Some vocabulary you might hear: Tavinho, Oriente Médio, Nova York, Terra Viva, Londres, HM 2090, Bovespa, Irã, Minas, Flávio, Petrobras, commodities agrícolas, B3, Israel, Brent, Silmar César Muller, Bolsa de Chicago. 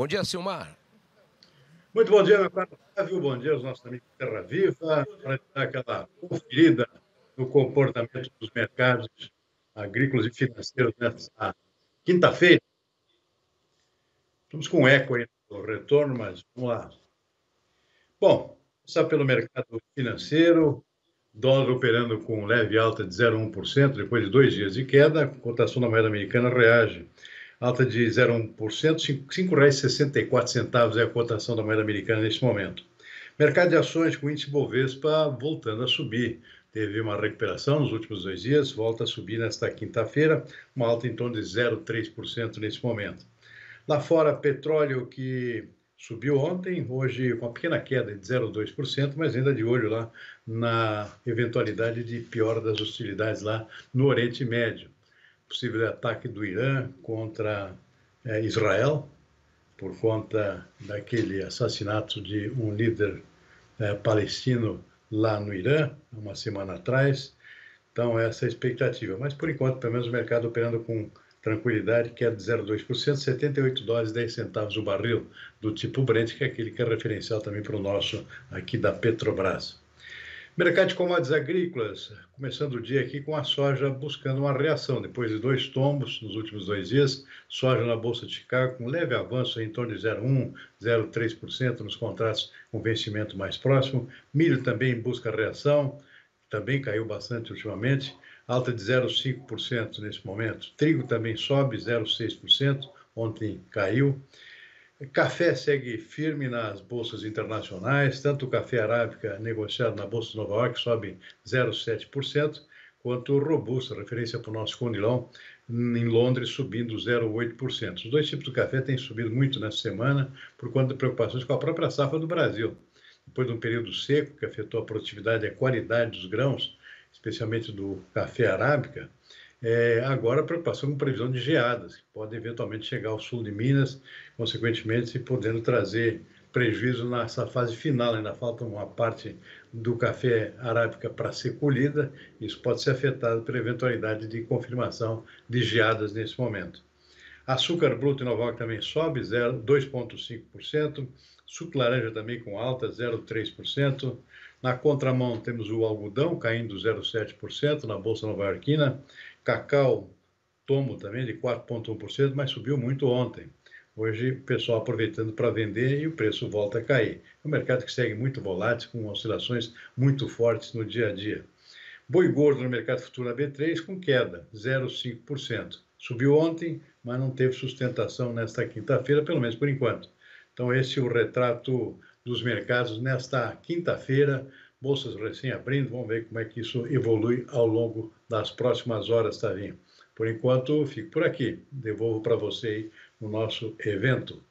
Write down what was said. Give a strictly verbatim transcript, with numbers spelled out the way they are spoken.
Bom dia, Silmar. Muito bom dia, meu caro Flávio. Bom dia aos nossos amigos de Terra Viva, para dar aquela conferida no comportamento dos mercados agrícolas e financeiros nesta quinta-feira. Estamos com eco aí no retorno, mas vamos lá. Bom, começar pelo mercado financeiro. Dólar operando com leve alta de zero vírgula um por cento depois de dois dias de queda. A cotação da moeda americana reage. Alta de zero vírgula um por cento, cinco reais e sessenta e quatro centavos é a cotação da moeda americana neste momento. Mercado de ações com índice Bovespa voltando a subir. Teve uma recuperação nos últimos dois dias, volta a subir nesta quinta-feira, uma alta em torno de zero vírgula três por cento nesse momento. Lá fora, petróleo que subiu ontem, hoje com uma pequena queda de zero vírgula dois por cento, mas ainda de olho lá na eventualidade de piora das hostilidades lá no Oriente Médio. Possível ataque do Irã contra é, Israel, por conta daquele assassinato de um líder é, palestino lá no Irã, uma semana atrás. Então, essa é a expectativa. Mas, por enquanto, pelo menos o mercado operando com tranquilidade, queda de zero vírgula dois por cento, setenta e oito dólares e dez centavos o barril, do tipo Brent, que é aquele que é referencial também para o nosso aqui da Petrobras. Mercado de commodities agrícolas, começando o dia aqui com a soja buscando uma reação. Depois de dois tombos nos últimos dois dias, soja na Bolsa de Chicago com leve avanço em torno de zero vírgula um, zero vírgula três por cento nos contratos com vencimento mais próximo. Milho também busca reação, também caiu bastante ultimamente, alta de zero vírgula cinco por cento nesse momento. Trigo também sobe, zero vírgula seis por cento, ontem caiu. Café segue firme nas bolsas internacionais, tanto o café arábica negociado na Bolsa de Nova York sobe zero vírgula sete por cento, quanto o robusta, referência para o nosso condilão, em Londres subindo zero vírgula oito por cento. Os dois tipos de café têm subido muito nessa semana por conta de preocupações com a própria safra do Brasil. Depois de um período seco que afetou a produtividade e a qualidade dos grãos, especialmente do café arábica, É, agora, a preocupação com previsão de geadas, que podem eventualmente chegar ao sul de Minas, consequentemente, podendo trazer prejuízo nessa fase final. Ainda falta uma parte do café arábica para ser colhida. Isso pode ser afetado pela eventualidade de confirmação de geadas nesse momento. Açúcar bruto em Nova York também sobe, dois vírgula cinco por cento. Suco laranja também com alta, zero vírgula três por cento. Na contramão, temos o algodão caindo zero vírgula sete por cento na Bolsa Nova Iorquina. Cacau, tomo também de quatro vírgula um por cento, mas subiu muito ontem. Hoje, o pessoal aproveitando para vender e o preço volta a cair. É um mercado que segue muito volátil, com oscilações muito fortes no dia a dia. Boi gordo no mercado futuro na B três com queda, zero vírgula cinco por cento. Subiu ontem, mas não teve sustentação nesta quinta-feira, pelo menos por enquanto. Então, esse é o retrato dos mercados nesta quinta-feira. Bolsas recém abrindo, vamos ver como é que isso evolui ao longo das próximas horas, Tavinho. Por enquanto, fico por aqui. Devolvo para você aí o nosso evento.